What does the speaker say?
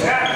Yeah.